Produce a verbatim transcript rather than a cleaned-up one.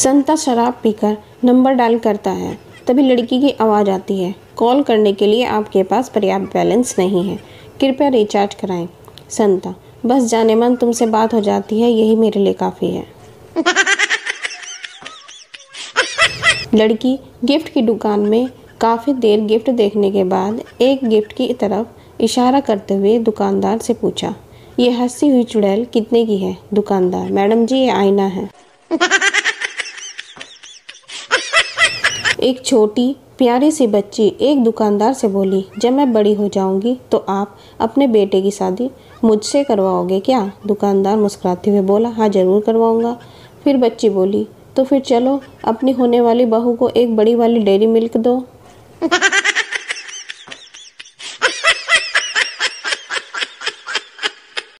संता शराब पीकर number dial करता है। तभी लड़की की आवाज़ आती है, कॉल करने के लिए आपके पास पर्याप्त बैलेंस नहीं है, कृपया रिचार्ज कराएं। संता, बस जाने मन तुमसे बात हो जाती है, यही मेरे लिए काफ़ी है। लड़की गिफ्ट की दुकान में काफ़ी देर गिफ्ट देखने के बाद एक गिफ्ट की तरफ इशारा करते हुए दुकानदार से पूछा, ये हंसी हुई चुड़ैल कितने की है? दुकानदार, मैडम जी ये आईना है। एक छोटी प्यारी सी बच्ची एक दुकानदार से बोली, जब मैं बड़ी हो जाऊंगी तो आप अपने बेटे की शादी मुझसे करवाओगे क्या? दुकानदार मुस्कुराते हुए बोला, हाँ ज़रूर करवाऊंगा। फिर बच्ची बोली, तो फिर चलो अपनी होने वाली बहू को एक बड़ी वाली डेयरी मिल्क दो।